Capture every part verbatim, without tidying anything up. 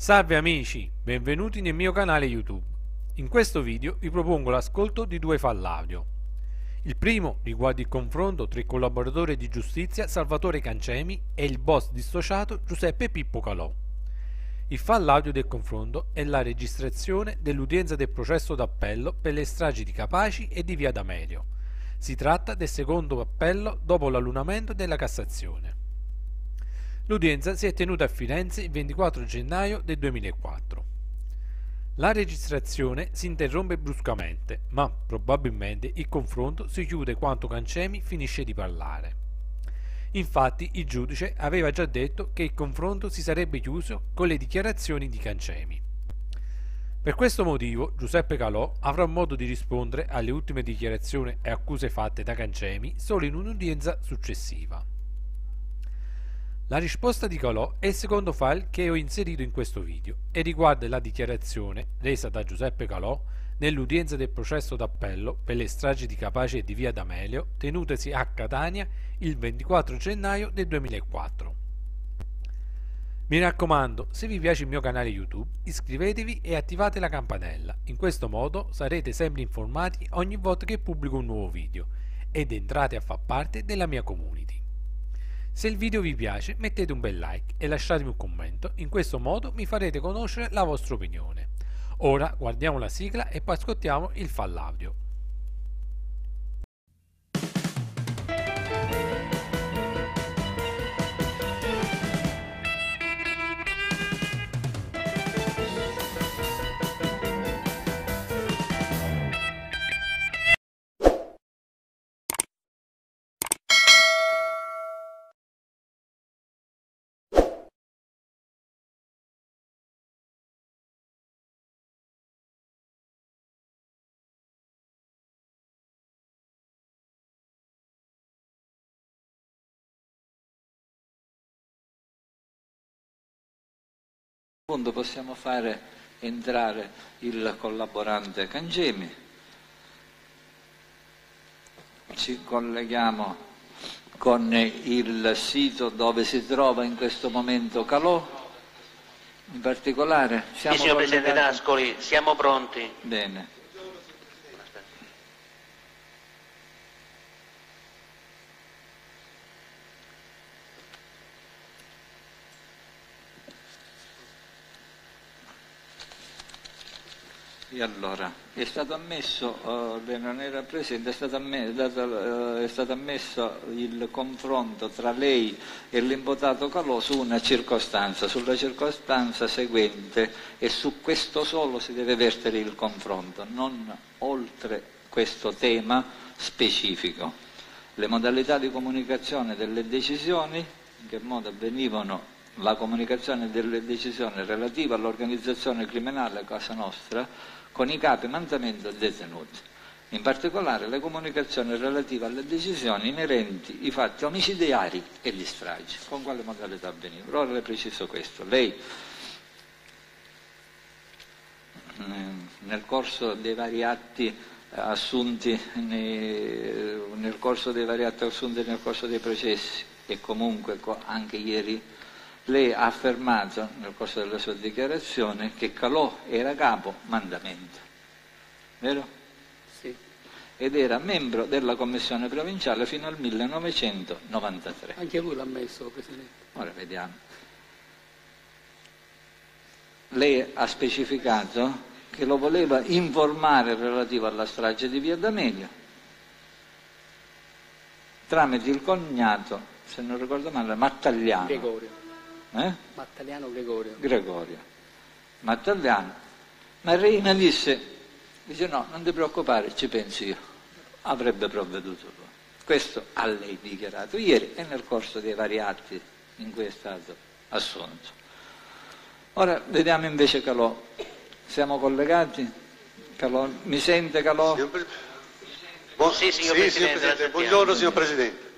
Salve amici, benvenuti nel mio canale YouTube. In questo video vi propongo l'ascolto di due file audio. Il primo riguarda il confronto tra il collaboratore di giustizia Salvatore Cancemi e il boss dissociato Giuseppe Pippo Calò. Il file audio del confronto è la registrazione dell'udienza del processo d'appello per le stragi di Capaci e di Via D'Amelio. Si tratta del secondo appello dopo l'annullamento della Cassazione. L'udienza si è tenuta a Firenze il ventiquattro gennaio del duemilaquattro. La registrazione si interrompe bruscamente, ma probabilmente il confronto si chiude quando Cancemi finisce di parlare. Infatti il giudice aveva già detto che il confronto si sarebbe chiuso con le dichiarazioni di Cancemi. Per questo motivo Giuseppe Calò avrà modo di rispondere alle ultime dichiarazioni e accuse fatte da Cancemi solo in un'udienza successiva. La risposta di Calò è il secondo file che ho inserito in questo video e riguarda la dichiarazione resa da Giuseppe Calò nell'udienza del processo d'appello per le stragi di Capaci e di Via D'Amelio tenutasi a Catania il ventiquattro gennaio del duemilaquattro. Mi raccomando, se vi piace il mio canale YouTube iscrivetevi e attivate la campanella, in questo modo sarete sempre informati ogni volta che pubblico un nuovo video ed entrate a far parte della mia community. Se il video vi piace mettete un bel like e lasciatemi un commento, in questo modo mi farete conoscere la vostra opinione. Ora guardiamo la sigla e poi ascoltiamo il file audio. Secondo possiamo fare entrare il collaborante Cancemi, ci colleghiamo con il sito dove si trova in questo momento Calò, in particolare siamo sì, signor Presidente D'Ascoli, siamo pronti. Bene. E allora, è stato ammesso, uh, non era presente, è stato, ammesso, uh, è stato ammesso il confronto tra lei e l'imputato Calò su una circostanza, sulla circostanza seguente, e su questo solo si deve vertere il confronto, non oltre questo tema specifico. Le modalità di comunicazione delle decisioni, in che modo avvenivano la comunicazione delle decisioni relative all'organizzazione criminale Cosa Nostra, con i capi mandamento e detenuti, in particolare le comunicazioni relative alle decisioni inerenti ai fatti omicidiari e gli stragi, con quale modalità avvenivano. Ora le preciso questo, lei nel corso dei vari atti assunti nei, nel corso dei vari atti assunti nel corso dei processi e comunque anche ieri lei ha affermato nel corso della sua dichiarazione che Calò era capo mandamento, vero? Sì. Ed era membro della commissione provinciale fino al millenovecentonovantatré. Anche lui l'ha ammesso, Presidente. Ora vediamo. Lei ha specificato che lo voleva informare relativo alla strage di Via D'Amelio tramite il cognato, se non ricordo male, Mattagliano. Gregorio. Eh? Mattagliano Gregorio. Gregorio. Mattagliano. Ma Riina disse, dice no, non ti preoccupare, ci penso io. Avrebbe provveduto lui. Questo ha lei dichiarato ieri e nel corso dei vari atti in cui è stato assunto. Ora vediamo invece Calò. Siamo collegati? Calò, mi sente Calò? Signor Pre... Buon... Sì, signor, sì, Presidente, signor Presidente. Buongiorno, signor Presidente.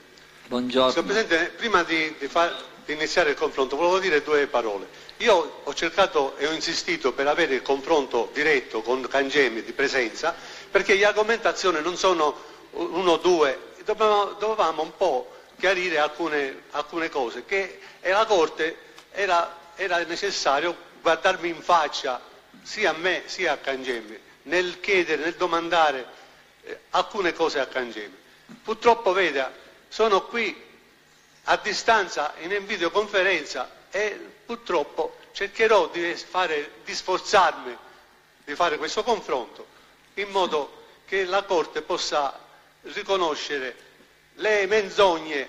Buongiorno. Signor Presidente, prima di, di fare... iniziare il confronto, volevo dire due parole. Io ho cercato e ho insistito per avere il confronto diretto con Cancemi di presenza, perché le argomentazioni non sono uno o due, dovevamo, dovevamo un po' chiarire alcune, alcune cose, che la Corte era, era necessario guardarmi in faccia, sia a me sia a Cancemi, nel chiedere, nel domandare eh, alcune cose a Cancemi. Purtroppo, veda, sono qui a distanza in videoconferenza e purtroppo cercherò di, fare, di sforzarmi di fare questo confronto in modo che la Corte possa riconoscere le menzogne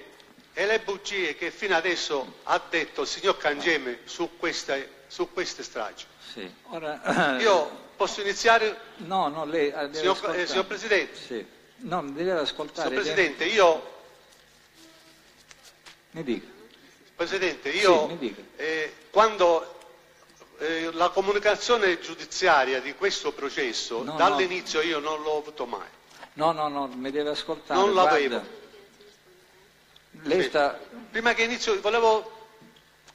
e le bugie che fino adesso ha detto il signor Cancemi su queste, su queste stragi. Sì. Ora, io posso iniziare? No, no, lei deve signor, eh, signor Presidente. Sì. No, deve ascoltare. Signor Presidente, deve... io... Mi dica. Presidente, io sì, mi dica. Eh, quando eh, la comunicazione giudiziaria di questo processo, no, dall'inizio no. io non l'ho avuto mai. No, no, no, mi deve ascoltare. Non l'avevo. Lei sta... Prima che inizio volevo...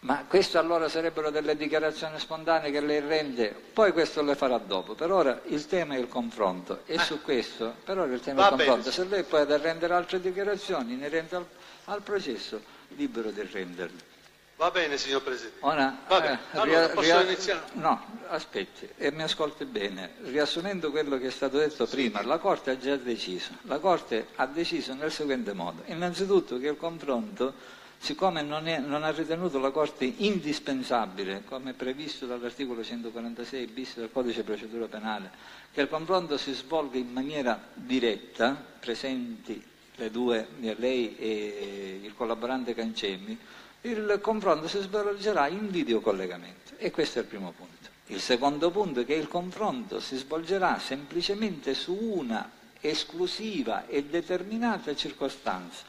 Ma questo allora sarebbero delle dichiarazioni spontanee che lei rende, poi questo le farà dopo. Per ora il tema è il confronto e eh. su questo, per ora il tema Va è il bene. confronto. Se lei poi ha da rendere altre dichiarazioni inerenti al, al processo, libero di renderle. Va bene, signor Presidente. Ora, Va bene. Allora, eh, posso iniziare? No, aspetti e mi ascolti bene. Riassumendo quello che è stato detto sì. prima, la Corte ha già deciso. La Corte ha deciso nel seguente modo. Innanzitutto che il confronto, siccome non, è, non ha ritenuto la Corte indispensabile, come previsto dall'articolo centoquarantasei bis del Codice di Procedura Penale, che il confronto si svolga in maniera diretta, presenti le due, lei e il collaborante Cancemi, il confronto si svolgerà in videocollegamento e questo è il primo punto. Il secondo punto è che il confronto si svolgerà semplicemente su una esclusiva e determinata circostanza,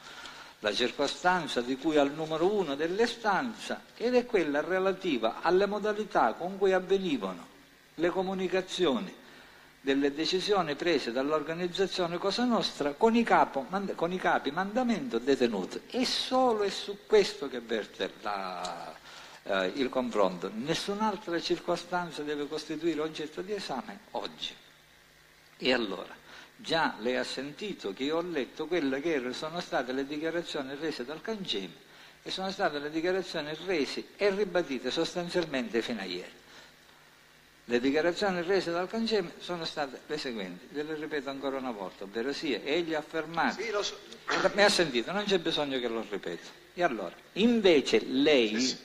la circostanza di cui al numero uno dell'istanza, ed è quella relativa alle modalità con cui avvenivano le comunicazioni delle decisioni prese dall'organizzazione Cosa Nostra con i, capo, mand- con i capi mandamento detenuto. E solo è su questo che verte la, eh, il confronto. Nessun'altra circostanza deve costituire oggetto di esame oggi. E allora, già lei ha sentito che io ho letto quelle che sono state le dichiarazioni rese dal Cancemi e sono state le dichiarazioni rese e ribadite sostanzialmente fino a ieri. Le dichiarazioni rese dal Cancemi sono state le seguenti, le ripeto ancora una volta, ovvero sia, egli ha affermato, sì, lo so. mi ha sentito, non c'è bisogno che lo ripeto. E allora, invece lei, sì, sì.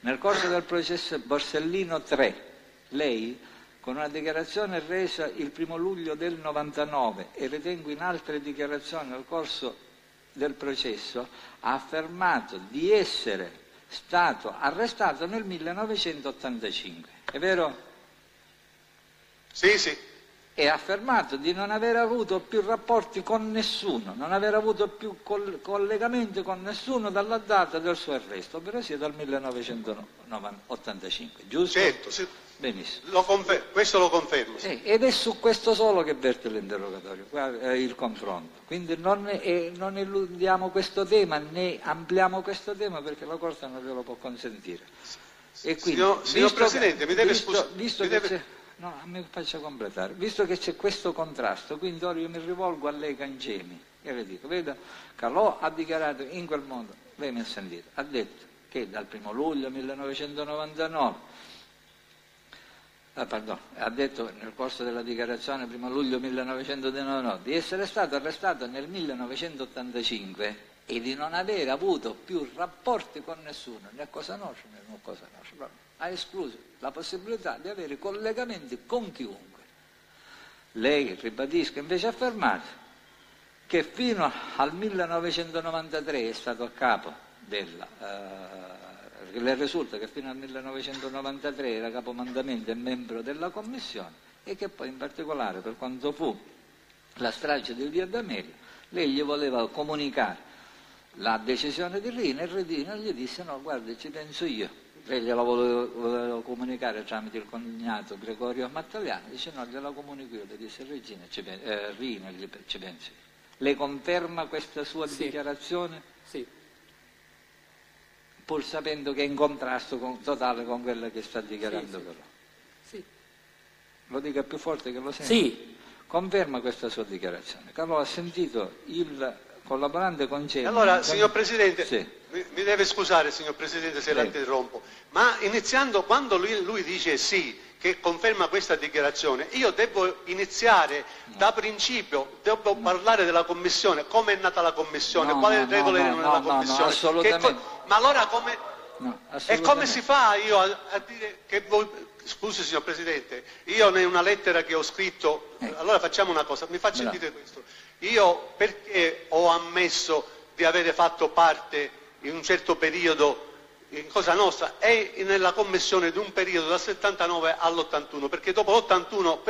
nel corso del processo Borsellino tre, lei, con una dichiarazione resa il primo luglio del novantanove e ritengo in altre dichiarazioni nel corso del processo, ha affermato di essere stato arrestato nel millenovecentottantacinque, è vero? Sì, sì. E ha affermato di non aver avuto più rapporti con nessuno, non aver avuto più col- collegamenti con nessuno dalla data del suo arresto, ovvero sia dal millenovecentottantacinque, giusto? Certo, sì. Benissimo. Lo confer- questo lo confermo. Sì. Ed è su questo solo che verte l'interrogatorio, il confronto. Quindi non, è, non illudiamo questo tema, né ampliamo questo tema perché la Corte non glielo può consentire. E quindi, signor, signor Presidente, che, mi deve scusare. No, mi faccia completare. Visto che c'è questo contrasto, quindi ora io mi rivolgo a lei Cancemi e le dico, veda, Calò ha dichiarato in quel modo, lei mi ha sentito, ha detto che dal primo luglio millenovecentonovantanove, ah, pardon, ha detto nel corso della dichiarazione primo luglio millenovecentonovantanove di essere stato arrestato nel millenovecentottantacinque e di non aver avuto più rapporti con nessuno, né Cosa Nostra né non Cosa Nostra, ha escluso la possibilità di avere collegamenti con chiunque. Lei, ribadisco, invece ha affermato che fino al millenovecentonovantatré è stato a capo della... Eh, le risulta che fino al millenovecentonovantatré era capomandamento e membro della commissione e che poi in particolare per quanto fu la strage di Via D'Amelio, lei gli voleva comunicare la decisione di Riina e Riina gli disse no, guarda, ci penso io. Lei gliela voleva comunicare tramite il cognato Gregorio Mattagliano, dice no, gliela comunico io, le disse Regina, ci penso, eh, Riina, ci pensi. Lei conferma questa sua sì. dichiarazione? Sì. Pur sapendo che è in contrasto con, totale con quella che sta dichiarando sì, però. Sì. sì. Lo dica più forte che lo sente? Sì. Conferma questa sua dichiarazione. Calò ha sentito il collaborante Cancemi. Allora, signor Presidente, sì. mi deve scusare, signor Presidente, se sì. la interrompo, ma iniziando quando lui, lui dice sì, che conferma questa dichiarazione, io devo iniziare no. da principio, devo no. parlare della Commissione, come è nata la Commissione, no, quali no, regole erano no, nella no, Commissione, no, assolutamente. Che, ma allora come, no, assolutamente. E come si fa io a, a dire che voi... Scusi signor Presidente, io in una lettera che ho scritto, eh. allora facciamo una cosa, mi faccio dire questo, io perché ho ammesso di avere fatto parte in un certo periodo in Cosa Nostra e nella commissione di un periodo dal settantanove all'ottantuno, perché dopo l'ottantuno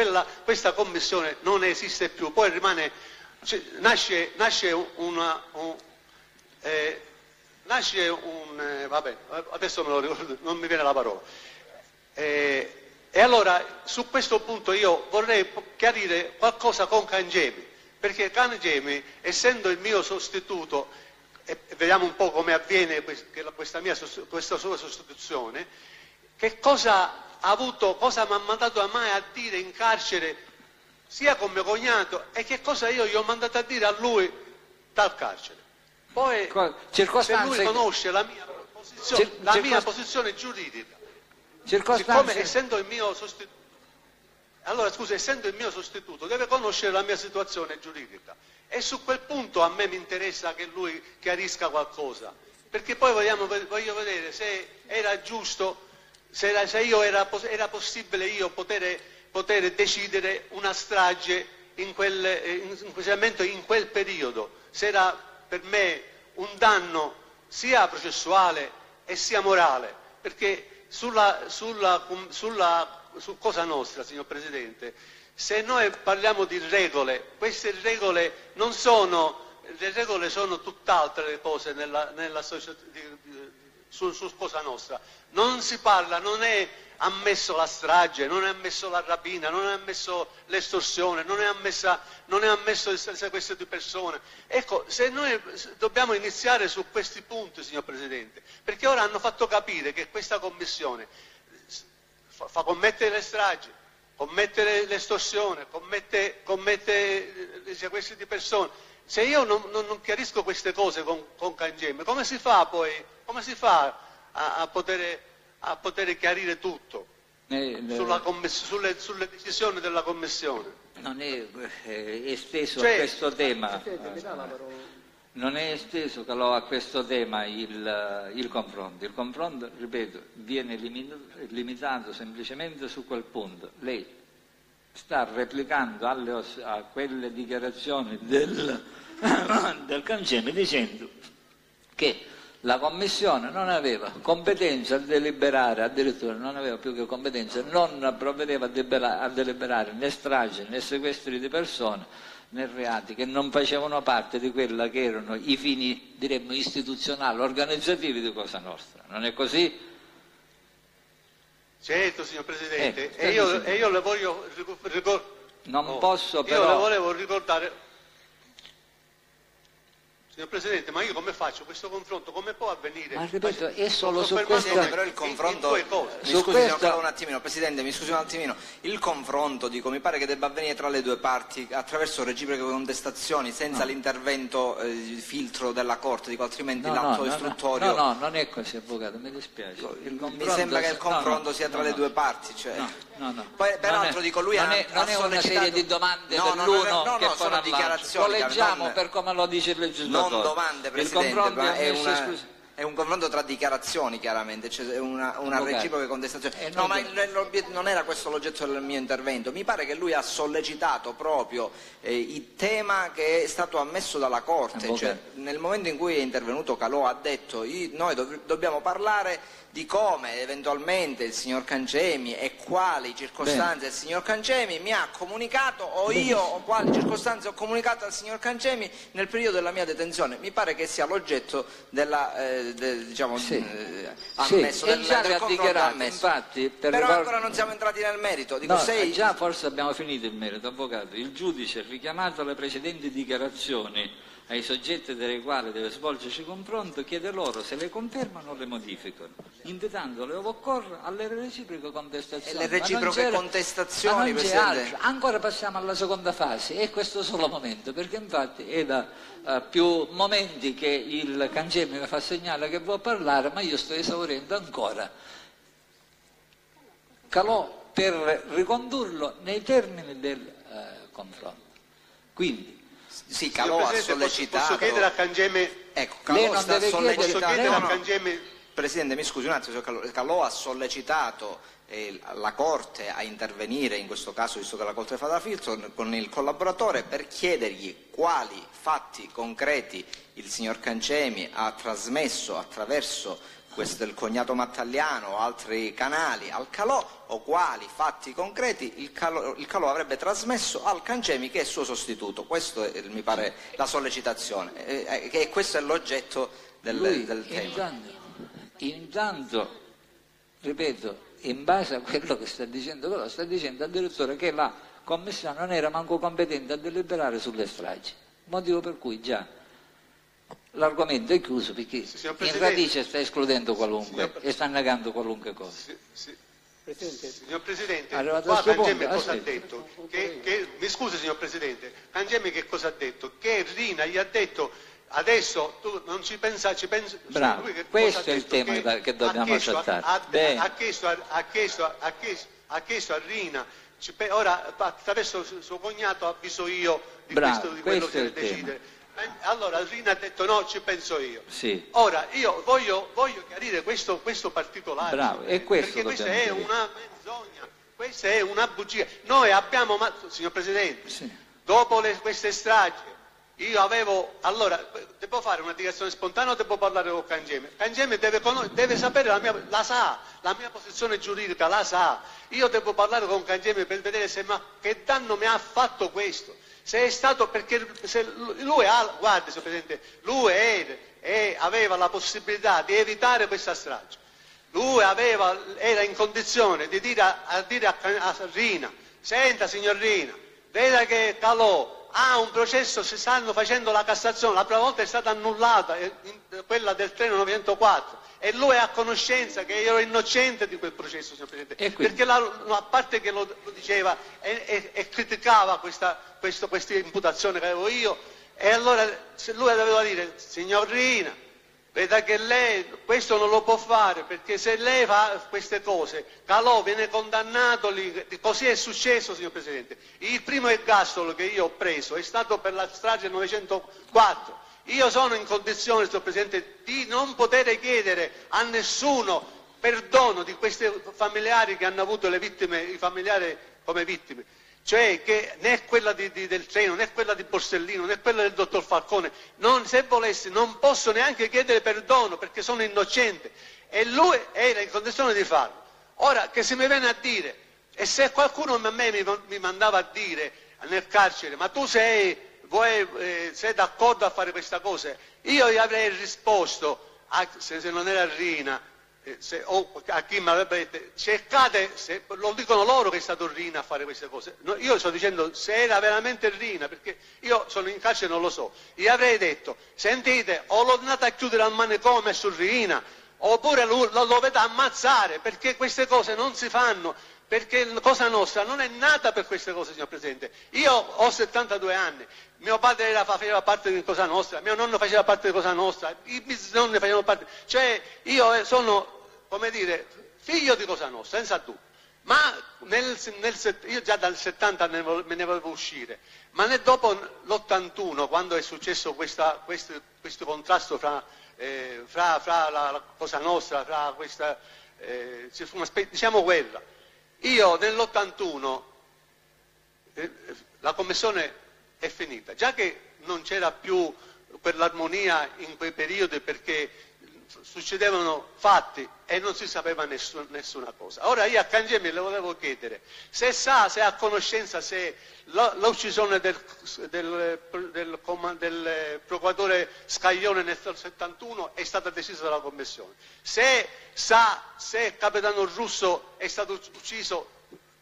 questa commissione non esiste più, poi rimane, cioè, nasce, nasce una... Un, eh, nasce un... Eh, vabbè, adesso me lo ricordo, non mi viene la parola. Eh, e allora su questo punto io vorrei chiarire qualcosa con Cancemi, perché Cancemi, essendo il mio sostituto, e vediamo un po' come avviene questa, mia, questa sua sostituzione, che cosa ha avuto, cosa mi ha mandato mai a dire in carcere sia con mio cognato e che cosa io gli ho mandato a dire a lui dal carcere. Poi se lui conosce la mia posizione, la mia posizione giuridica. Siccome essendo il mio sostitu... allora, scusa, essendo il mio sostituto deve conoscere la mia situazione giuridica e su quel punto a me mi interessa che lui chiarisca qualcosa, perché poi vogliamo, voglio vedere se era giusto, se, era, se io era, era possibile io poter, poter decidere una strage in quel, in, in, in quel periodo, se era per me un danno sia processuale e sia morale, perché Sulla, sulla, sulla, su Cosa Nostra, signor Presidente, se noi parliamo di regole, queste regole non sono, le regole sono tutt'altre le cose nella, nella società, di, di, su, su Cosa Nostra. Non si parla, non è ammesso la strage, non è ammesso la rapina, non è ammesso l'estorsione, non, non è ammesso il sequestro di persone. Ecco, se noi dobbiamo iniziare su questi punti, signor Presidente, perché ora hanno fatto capire che questa Commissione fa commettere le stragi, commette l'estorsione, commette, commette i sequestri di persone. Se io non, non, non chiarisco queste cose con, con Cancemi, come si fa poi, come si fa a, a poter... a poter chiarire tutto eh, sulla sulle, sulle decisioni della Commissione. Non è eh, esteso cioè, a questo tema, non è esteso a questo tema il, il confronto. Il confronto, ripeto, viene limitato, limitato semplicemente su quel punto. Lei sta replicando alle, a quelle dichiarazioni del, del Cancemi dicendo che la Commissione non aveva competenza a deliberare, addirittura non aveva più che competenza, non provvedeva a deliberare né stragi né sequestri di persone né reati che non facevano parte di quella che erano i fini, diremmo, istituzionali, organizzativi di Cosa Nostra. Non è così? Certo, signor Presidente, eh, e, io, e io le voglio ricordare. Non oh, posso però... Io le volevo ricordare... Signor Presidente, ma io come faccio questo confronto? Come può avvenire? Ma ripeto, è solo su questo... Però il confronto... In, in mi scusi, questa... un attimino, Presidente, mi scusi un attimino. Il confronto, dico, mi pare che debba avvenire tra le due parti attraverso reciproche contestazioni, senza no. l'intervento eh, filtro della Corte, dico, altrimenti no, l'atto no, istruttorio... No, no, no, non è così, Avvocato, mi dispiace. Il confronto... Mi sembra che il confronto no, no, sia tra no, le no. due parti, cioè... No, no, no. Poi, peraltro, dico, lui non ha, è, non ha è una sollecitato... serie di domande no, per l'uno no, no, che no, sono dichiarazioni. Lo leggiamo per come lo dice il legislatore. Non domande, Presidente, ma è, una, è un confronto tra dichiarazioni, chiaramente, cioè una, una okay. reciproca contestazione. Eh, no, ma il, non era questo l'oggetto del mio intervento. Mi pare che lui ha sollecitato proprio eh, il tema che è stato ammesso dalla Corte. Okay. Cioè, nel momento in cui è intervenuto Calò ha detto io, noi dov dobbiamo parlare di come eventualmente il signor Cancemi e quali circostanze Bene. il signor Cancemi mi ha comunicato o Bene. io o quali circostanze ho comunicato al signor Cancemi nel periodo della mia detenzione. Mi pare che sia l'oggetto della eh, de, diciamo sì. eh, ammesso sì. del, già del confronto ammesso. Infatti, per però riguardo... ancora non siamo entrati nel merito. Dico, no, sei... Già forse abbiamo finito il merito, Avvocato. Il giudice richiamato alle precedenti dichiarazioni ai soggetti dei quali deve svolgersi confronto, chiede loro se le confermano o le modificano, indicandole ove occorre alle reciproche contestazioni. E le reciproche contestazioni, Presidente. Ancora passiamo alla seconda fase, e questo solo momento, perché infatti è da uh, più momenti che il Cancemi mi fa segnale che vuol parlare, ma io sto esaurendo ancora. Calò, per ricondurlo nei termini del uh, confronto. Quindi, sì, Calò ha sollecitato. Posso, posso chiedere a Cancemi? Ecco, Calò sta sollecitando. No, no. Presidente, mi scusi un attimo, Calò, Calò ha sollecitato eh, la Corte a intervenire in questo caso, visto che la Corte fa da filtro, con il collaboratore per chiedergli quali fatti concreti il signor Cancemi ha trasmesso attraverso questo del cognato Mattagliano o altri canali al Calò, o quali fatti concreti il Calò, il Calò avrebbe trasmesso al Cancemi, che è il suo sostituto. Questo è, mi pare, la sollecitazione, e, e questo è l'oggetto del, Lui, del tema. Intanto, intanto, ripeto, in base a quello che sta dicendo Calò, sta dicendo addirittura che la Commissione non era manco competente a deliberare sulle stragi, motivo per cui già l'argomento è chiuso, perché in radice sta escludendo qualunque e sta negando qualunque cosa. Si, si. Presidente. Signor Presidente, qua Cancemi cosa ha detto? Che, che, mi scusi signor Presidente, Cancemi che cosa ha detto? Che Riina gli ha detto adesso tu non ci pensa, ci pensi. Bravo, lui che questo cosa è il tema che, che dobbiamo accettare. Ha chiesto a Riina, ci, ora attraverso il suo cognato avviso io di, Bravo, questo, di quello che deve decidere. Tema. Allora Riina ha detto no, ci penso io. Sì. Ora io voglio, voglio chiarire questo, questo particolare. Bravo, e questo perché questa è chiarire. Una menzogna, questa è una bugia. Noi abbiamo, ma, signor Presidente, sì. dopo le, queste stragi, io avevo, allora, devo fare una dichiarazione spontanea o devo parlare con Cancemi? Cancemi deve, deve sapere, la, mia, la sa, la mia posizione giuridica la sa. Io devo parlare con Cancemi per vedere se ma, che danno mi ha fatto questo. Se è stato perché se lui ha, guardi, signor Presidente, lui era, e aveva la possibilità di evitare questa strage. Lui aveva, era in condizione di dire a, a, dire a, a Riina, senta signor Riina, veda che Calò ha un processo, si stanno facendo la Cassazione, la prima volta è stata annullata, in, in, quella del tre nove zero quattro, e lui è a conoscenza che io ero innocente di quel processo, signor Presidente, perché la, a parte che lo, lo diceva e, e, e criticava questa... Questo, questa imputazione che avevo io, e allora se lui doveva dire signor Riina, veda che lei questo non lo può fare, perché se lei fa queste cose Calò viene condannato lì. Così è successo, signor Presidente. Il primo ergastolo che io ho preso è stato per la strage novecentoquattro. Io sono in condizione, signor Presidente, di non poter chiedere a nessuno perdono di questi familiari che hanno avuto le vittime, i familiari come vittime. Cioè che né quella di, di, del treno, né quella di Borsellino, né quella del dottor Falcone, non, se volessi non posso neanche chiedere perdono perché sono innocente, e lui era in condizione di farlo. Ora che se mi viene a dire, e se qualcuno a me mi, mi mandava a dire nel carcere, ma tu sei, vuoi, eh, sei d'accordo a fare questa cosa, io gli avrei risposto, a, se, se non era Riina, Se, o a chi mi avrebbe detto, cercate, se, lo dicono loro che è stato Riina a fare queste cose, no, io sto dicendo se era veramente Riina, perché io sono in carcere e non lo so, gli avrei detto sentite, o l'ho andata a chiudere al manicomio su Riina, oppure lo, lo dovete ammazzare, perché queste cose non si fanno, perché Cosa Nostra non è nata per queste cose, signor Presidente. Io ho settantadue anni, mio padre era, faceva parte di Cosa Nostra, mio nonno faceva parte di Cosa Nostra, i bisnonni facevano parte, cioè io sono, come dire, figlio di Cosa Nostra, senza dubbio, ma nel, nel, io già dal settanta ne volevo, me ne volevo uscire, ma nel, dopo l'ottantuno, quando è successo questa, questo, questo contrasto fra, eh, fra, fra la, la Cosa Nostra, fra questa, eh, una, diciamo guerra, io nell'ottantuno eh, la commissione è finita, già che non c'era più quell'armonia in quei periodi perché succedevano fatti e non si sapeva nessun, nessuna cosa. Ora io a Cancemi le volevo chiedere se sa, se ha conoscenza, se l'uccisione del, del, del, del, del procuratore Scaglione nel settantuno è stata decisa dalla Commissione, se sa se il Capitano Russo è stato ucciso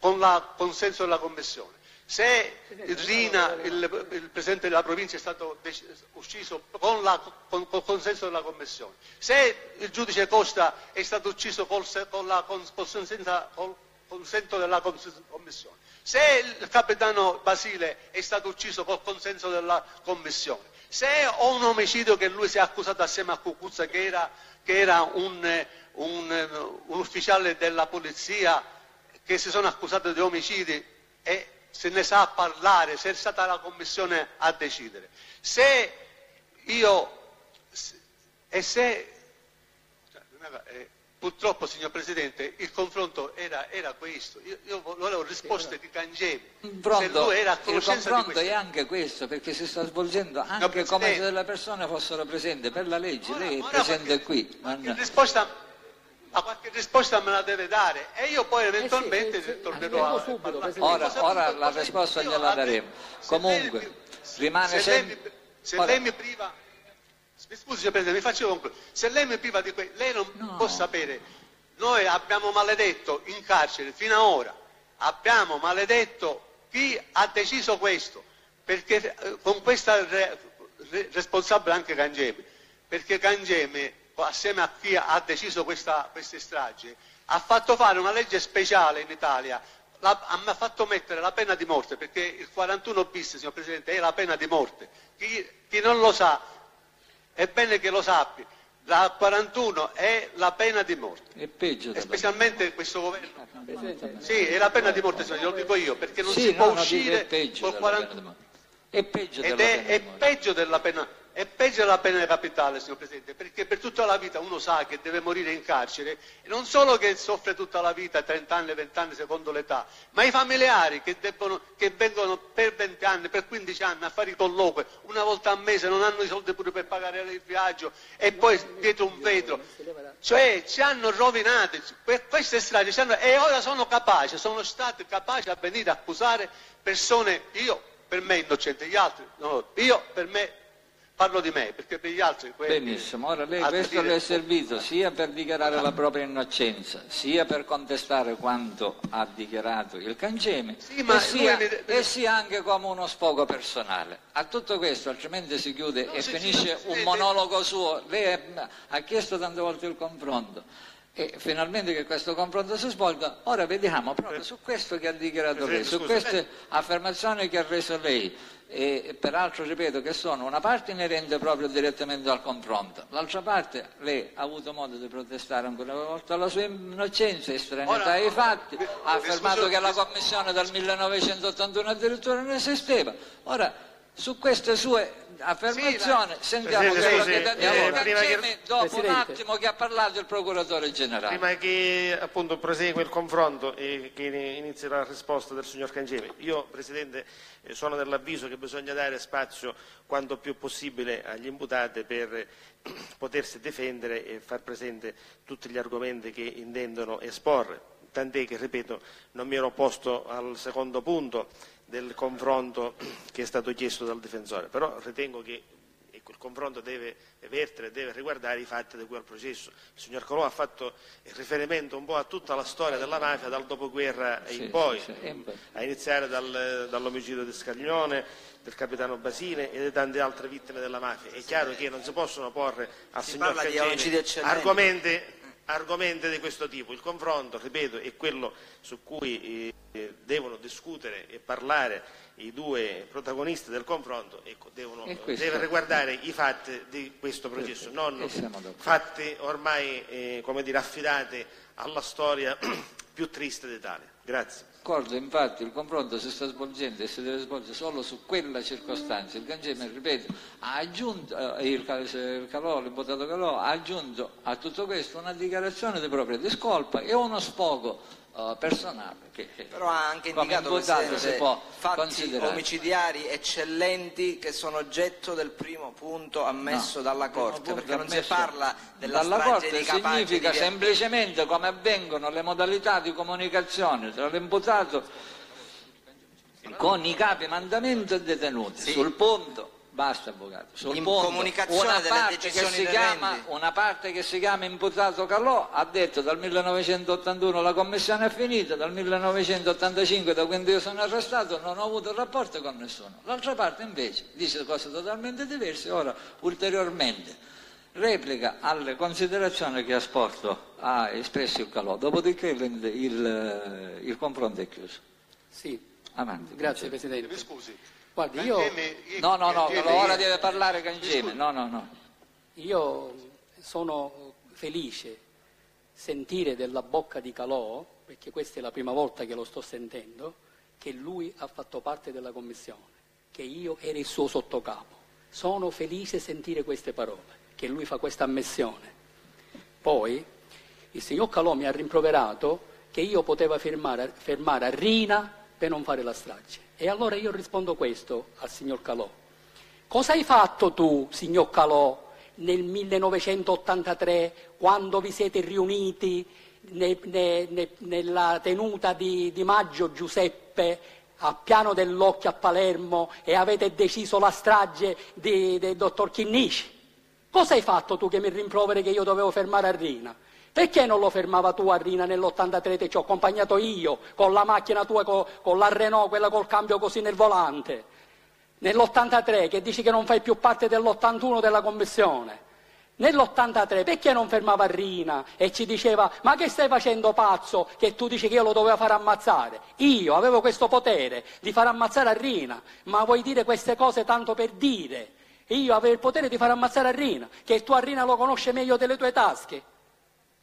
con il consenso della Commissione, Se Riina, il, il presidente della provincia, è stato ucciso con la, con, col consenso della commissione, se il giudice Costa è stato ucciso col, con la, con, col, senza, col consenso della commissione, se il capitano Basile è stato ucciso col consenso della commissione, se ho un omicidio che lui si è accusato assieme a Cucuzza, che era, che era un, un, un ufficiale della polizia, che si sono accusati di omicidi e se ne sa parlare, se è stata la commissione a decidere. Se io, e se, purtroppo signor Presidente, il confronto era, era questo, io, io volevo risposte di Cancemi, se lui era a conoscenza di questo. Il confronto è anche questo, perché si sta svolgendo anche come se le persone fossero presenti, per la legge, ora, lei è presente qualche, qui. Qualche no. risposta... Ma qualche risposta me la deve dare e io poi eventualmente eh sì, sì, sì. tornerò subito, a parlare. Ora, ora la risposta gliela daremo. Comunque, lei, rimane se sempre... Lei, se ora. lei mi priva... Mi scusi, signor Presidente, mi faccio concludere. Se lei mi priva di quello, lei non no. può sapere. Noi abbiamo maledetto in carcere fino ad ora, abbiamo maledetto chi ha deciso questo, perché con questa re, re, responsabile anche Cancemi, perché Cancemi... assieme a chi ha deciso questa, queste stragi, ha fatto fare una legge speciale in Italia, la, ha fatto mettere la pena di morte, perché il quarantuno bis, signor Presidente, è la pena di morte. Chi, chi non lo sa, è bene che lo sappia, la quarantuno è la pena di morte. È peggio. E specialmente bene. questo governo. Sì, è la pena di morte, signor, lo dico io, perché non sì, si no, può no, uscire col quarantuno. È peggio della pena di morte. Ed è, è peggio della pena. È peggio la pena capitale, signor Presidente, perché per tutta la vita uno sa che deve morire in carcere, e non solo che soffre tutta la vita, trenta anni, venti anni secondo l'età, ma i familiari che, debbono, che vengono per venti anni, per quindici anni a fare i colloqui, una volta al mese, non hanno i soldi pure per pagare il viaggio e poi dietro un vetro. Cioè ci hanno rovinati, queste strade ci hanno... E ora sono capaci, sono stati capaci a venire a accusare persone, io per me innocente, gli altri, no, io per me... Parlo di me, perché per gli altri... Benissimo, ora lei questo le è servito sia per dichiarare la propria innocenza, sia per contestare quanto ha dichiarato il Cancemi, sì, ma e, sia, mi... e sia anche come uno sfogo personale. A tutto questo, altrimenti si chiude no, e finisce un monologo suo. Lei è, ha chiesto tante volte il confronto e finalmente che questo confronto si svolga. Ora vediamo proprio su questo che ha dichiarato lei, su queste affermazioni che ha reso lei. E peraltro ripeto che sono una parte inerente proprio direttamente al confronto, l'altra parte lei ha avuto modo di protestare ancora una volta alla sua innocenza e estraneità ai fatti, ha affermato che la commissione dal millenovecentottantuno addirittura non esisteva. Ora su queste sue affermazioni sì, sentiamo che quello che Daniele Cancemi dopo un attimo che ha parlato il procuratore generale. Prima che appunto prosegue il confronto e che inizia la risposta del signor Cancemi, io Presidente sono dell'avviso che bisogna dare spazio quanto più possibile agli imputati per potersi difendere e far presente tutti gli argomenti che intendono esporre, tant'è che ripeto non mi ero opposto al secondo punto del confronto che è stato chiesto dal difensore, però ritengo che ecco, il confronto deve vertere, deve riguardare i fatti di cui al processo. Il signor Calò ha fatto riferimento un po' a tutta la storia della mafia dal dopoguerra sì, in poi, sì, sì. a iniziare dal, dall'omicidio di Scaglione, del capitano Basile e di tante altre vittime della mafia. È chiaro sì. che non si possono porre al si signor Cancemi argomenti, argomenti di questo tipo. Il confronto, ripeto, è quello su cui... Eh, devono discutere e parlare i due protagonisti del confronto, ecco, devono, deve riguardare i fatti di questo processo, non fatti ormai eh, come dire, affidati alla storia più triste d'Italia. Grazie. D'accordo, infatti il confronto si sta svolgendo e si deve svolgere solo su quella circostanza. Il Cancemi, ripeto, ha aggiunto, eh, il Calò, l'imputato Calò, ha aggiunto a tutto questo una dichiarazione di propria discolpa e uno sfogo personale, che però ha anche indicato si può fatti omicidiari eccellenti che sono oggetto del primo punto ammesso no, dalla Corte, perché non si parla della strage di Capaci. Significa di... semplicemente come avvengono le modalità di comunicazione tra l'imputato con i capi mandamento e detenuti sì. sul punto Basta, avvocato. Sorbondo. In comunicazione delle decisioni del Rendi. Una parte che si chiama imputato Calò ha detto dal millenovecentottantuno la commissione è finita, dal millenovecentottantacinque, da quando io sono arrestato, non ho avuto rapporto con nessuno. L'altra parte invece dice cose totalmente diverse. Ora ulteriormente replica alle considerazioni che ha sporto, ha espresso il Calò, dopodiché il, il, il confronto è chiuso. Sì. Avanti. Grazie, Presidente. Mi scusi. Guardi, io... No, no, no, ora deve parlare Cancemi, no, no, no. Io sono felice sentire dalla bocca di Calò, perché questa è la prima volta che lo sto sentendo, che lui ha fatto parte della commissione, che io ero il suo sottocapo. Sono felice sentire queste parole, che lui fa questa ammissione. Poi il signor Calò mi ha rimproverato che io potevo fermare, fermare a Riina per non fare la strage. E allora io rispondo questo al signor Calò. Cosa hai fatto tu, signor Calò, nel millenovecentottantatré, quando vi siete riuniti ne, ne, ne, nella tenuta di, di Maggio Giuseppe a Piano dell'Occhio a Palermo e avete deciso la strage di, del dottor Chinnici? Cosa hai fatto tu che mi rimproveri che io dovevo fermare a Riina? Perché non lo fermava tu a Riina nell'ottantatré? Te ci ho accompagnato io, con la macchina tua, con, con la Renault, quella col cambio così nel volante. Nell'ottantatré, che dici che non fai più parte dell'ottantuno della commissione. Nell'ottantatré, perché non fermava a Riina e ci diceva, ma che stai facendo pazzo, che tu dici che io lo dovevo far ammazzare? Io avevo questo potere di far ammazzare a Riina, ma vuoi dire queste cose tanto per dire? Io avevo il potere di far ammazzare a Riina, che tu a Riina lo conosci meglio delle tue tasche.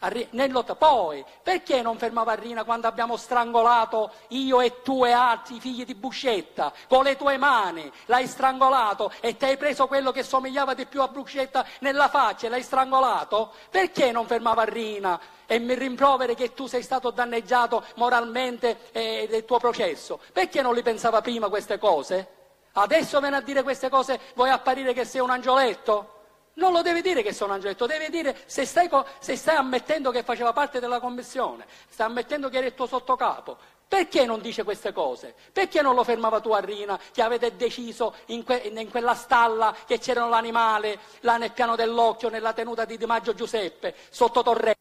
Poi, perché non fermava Riina quando abbiamo strangolato io e tu e altri figli di Buscetta? Con le tue mani l'hai strangolato e ti hai preso quello che somigliava di più a Buscetta nella faccia e l'hai strangolato? Perché non fermava Riina e mi rimproveri che tu sei stato danneggiato moralmente eh, del tuo processo? Perché non li pensava prima queste cose? Adesso viene a dire queste cose, vuoi apparire che sei un angioletto? Non lo devi dire che sono angioletto, devi dire se stai, se stai ammettendo che faceva parte della commissione, stai ammettendo che era il tuo sottocapo. Perché non dice queste cose? Perché non lo fermava tu a Riina, che avete deciso in, que, in quella stalla che c'erano l'animale, là nel Piano dell'Occhio, nella tenuta di Di Maggio Giuseppe, sotto Torrello?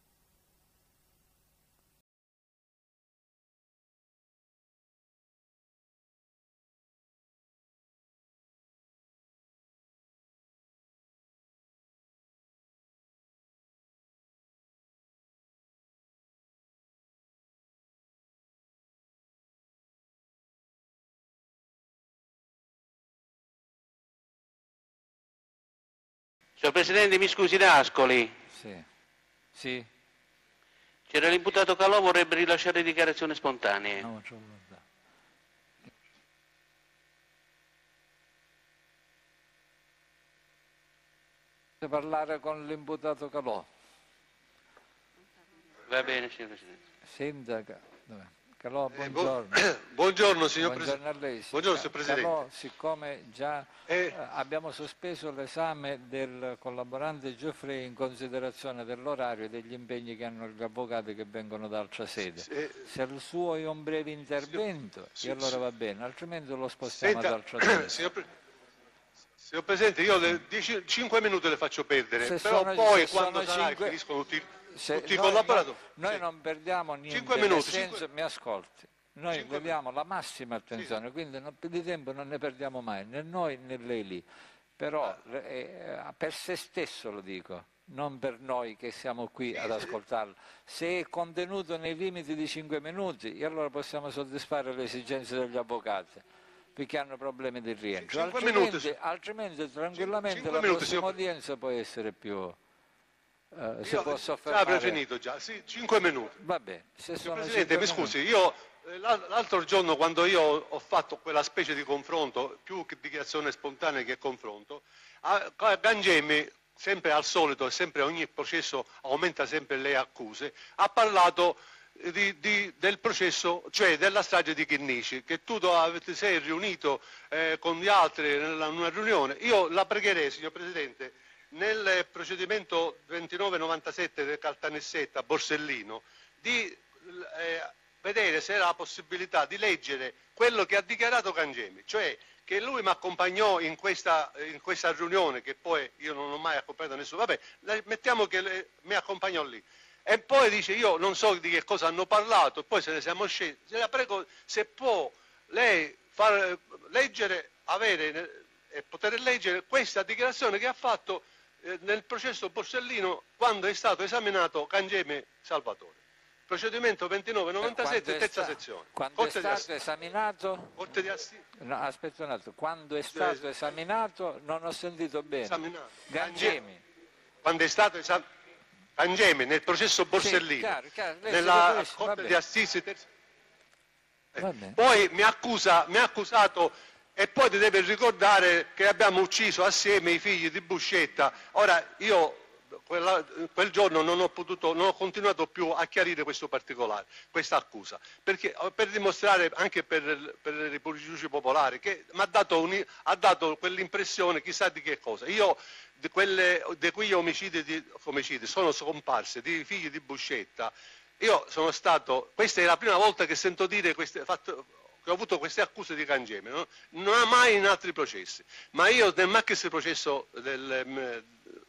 Signor Presidente, mi scusi, D'Ascoli. Sì. Sì. C'era l'imputato Calò, vorrebbe rilasciare dichiarazioni spontanee. No, c'è un... parlare con l'imputato Calò. Va bene, signor Presidente. Senta, Calò, buongiorno. Eh, bu buongiorno, signor buongiorno a lei, buongiorno, signor Presidente. Calò, siccome già eh. abbiamo sospeso l'esame del collaborante Giuffre in considerazione dell'orario e degli impegni che hanno gli avvocati che vengono da altra sede, eh. se il suo è un breve intervento, signor, e allora va bene, altrimenti lo spostiamo ad altra sede. Signor, Pre signor Presidente, io le cinque minuti le faccio perdere, se però sono, poi quando sarà cinque... finiscono tutti... Se noi no, noi sì. non perdiamo niente, cinque minuti, nel senso, mi ascolti, noi dobbiamo la massima attenzione, sì. quindi non, di tempo non ne perdiamo mai, né noi né lei lì, però ah. eh, per se stesso lo dico, non per noi che siamo qui sì, ad ascoltarlo. Se è contenuto nei limiti di cinque minuti, allora possiamo soddisfare le esigenze degli avvocati, perché hanno problemi di rientro, altrimenti, minuti, altrimenti tranquillamente cinque la minuti, prossima signor... udienza può essere più... Uh, si può soffermare. Avrei finito già, sì, cinque minuti. Va bene. Se sono Presidente, mi scusi, io l'altro giorno quando io ho fatto quella specie di confronto, più che dichiarazione spontanea che confronto, Cancemi, sempre al solito, e sempre ogni processo aumenta sempre le accuse, ha parlato di, di, del processo, cioè della strage di Chinnici, che tu ti sei riunito eh, con gli altri in una riunione. Io la pregherei, signor Presidente, nel procedimento duemilanovantasette del Caltanissetta Borsellino di eh, vedere se era la possibilità di leggere quello che ha dichiarato Cancemi, cioè che lui mi accompagnò in questa, in questa riunione, che poi io non ho mai accompagnato nessuno, vabbè, mettiamo che le, mi accompagnò lì. E poi dice, io non so di che cosa hanno parlato, poi se ne siamo scesi, la prego se può lei far leggere, avere e poter leggere questa dichiarazione che ha fatto eh, nel processo Borsellino quando è stato esaminato Cancemi Salvatore. Procedimento ventinove novantasette, terza sezione. Quando è stato esaminato? Corte di Assise. No, aspetta un attimo. Quando è stato esaminato, non ho sentito bene. Esaminato. Cancemi. Quando è stato esaminato. Cancemi, nel processo Borsellino. Sì, chiaro, chiaro. Nella dice, Corte di Assise, terza sezione. Eh. Poi mi accusa, mi ha accusato e poi ti deve ricordare che abbiamo ucciso assieme i figli di Buscetta. Ora, io... Quella, quel giorno non ho, potuto, non ho continuato più a chiarire questo particolare, questa accusa, perché, per dimostrare anche per, per i giudici popolari che mi ha dato, dato quell'impressione chissà di che cosa. Io di, quelle, di quegli omicidi, di, omicidi sono scomparse, di figli di Buscetta, io sono stato, questa è la prima volta che sento dire queste, fatto, che ho avuto queste accuse di Cancemi, no? Non mai in altri processi, ma io nel maxiprocesso del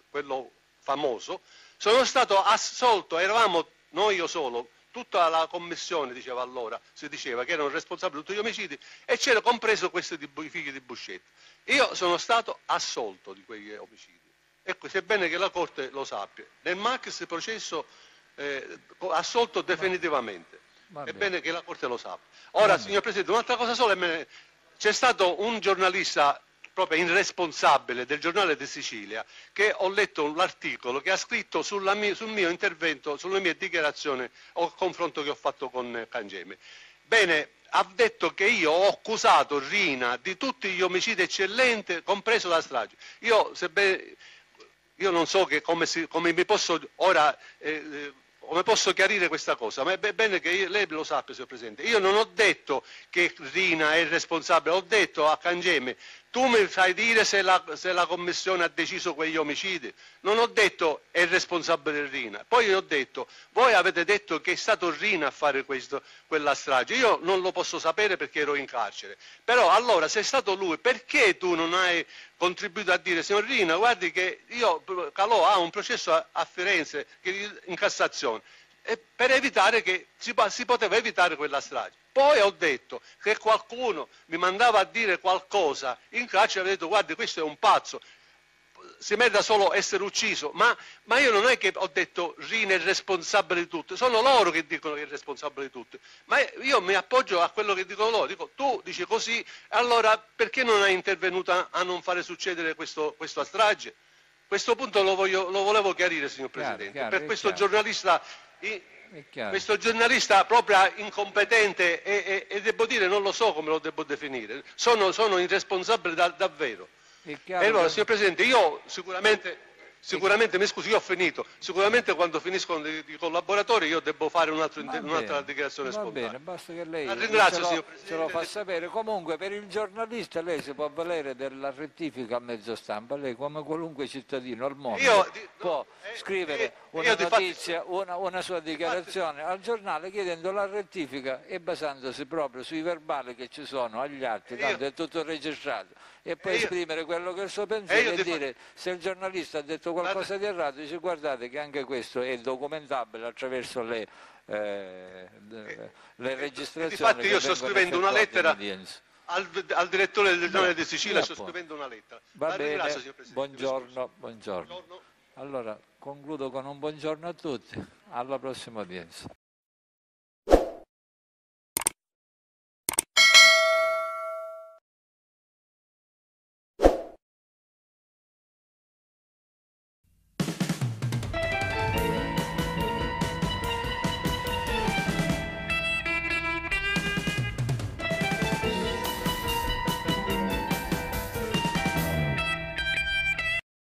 quello famoso, sono stato assolto, eravamo noi io solo, tutta la commissione diceva allora, si diceva che erano responsabili di tutti gli omicidi e c'era compreso questi di, i figli di Buscetta. Io sono stato assolto di quegli omicidi. Ecco, sebbene che la Corte lo sappia, nel Max processo eh, assolto definitivamente, è bene che la Corte lo sappia. Ora, signor Presidente, un'altra cosa sola, me... c'è stato un giornalista proprio irresponsabile del Giornale di Sicilia, che ho letto l'articolo che ha scritto sulla mia, sul mio intervento, sulle mie dichiarazioni o confronto che ho fatto con Cancemi. Bene, ha detto che io ho accusato Riina di tutti gli omicidi eccellenti, compreso la strage. Io, sebbene, io non so che come, si, come mi posso ora... Eh, come posso chiarire questa cosa? Ma è bene che lei lo sappia, signor Presidente. Io non ho detto che Riina è il responsabile, ho detto a Cancemi, tu mi fai dire se la, se la Commissione ha deciso quegli omicidi. Non ho detto è il responsabile Riina. Poi io ho detto, voi avete detto che è stato Riina a fare questo, quella strage. Io non lo posso sapere perché ero in carcere. Però allora, se è stato lui, perché tu non hai contribuito a dire, signor Riina, guardi che io, Calò ha un processo a, a Firenze che, in Cassazione, e per evitare che si, si poteva evitare quella strage. Poi ho detto che qualcuno mi mandava a dire qualcosa in carcere, avevo detto, guardi, questo è un pazzo, si merita solo essere ucciso, ma, ma io non è che ho detto Riina è il responsabile di tutto, sono loro che dicono che è il responsabile di tutto, ma io mi appoggio a quello che dicono loro, dico tu dici così, allora perché non hai intervenuto a, a non fare succedere questo, questa strage? Questo punto lo, voglio, lo volevo chiarire, signor Presidente, chiaro, chiaro, per questo chiaro. giornalista... Questo giornalista proprio incompetente e, e, e devo dire non lo so come lo devo definire, sono, sono irresponsabile da, davvero. E allora, signor Presidente, io sicuramente, sicuramente mi scusi, io ho finito, sicuramente quando finiscono i collaboratori io devo fare un altro, un'altra dichiarazione spontanea. Va bene, basta che lei ringrazio, signor Presidente, ce lo fa sapere. Comunque per il giornalista lei si può valere della rettifica a mezzo stampa, lei come qualunque cittadino al mondo io, di, può eh, scrivere eh, una notizia, fatti, una, una sua dichiarazione fatti, al giornale chiedendo la rettifica e basandosi proprio sui verbali che ci sono, agli atti, tanto io, è tutto registrato, e poi esprimere quello che è il suo pensiero e, e dire fatti, se il giornalista ha detto qualcosa di errato, dice guardate che anche questo è documentabile attraverso le, eh, le registrazioni. Infatti io sto scrivendo una lettera al, al direttore del Giornale di Sicilia, sto scrivendo una lettera. Va bene, buongiorno, buongiorno. Allora concludo con un buongiorno a tutti, alla prossima udienza.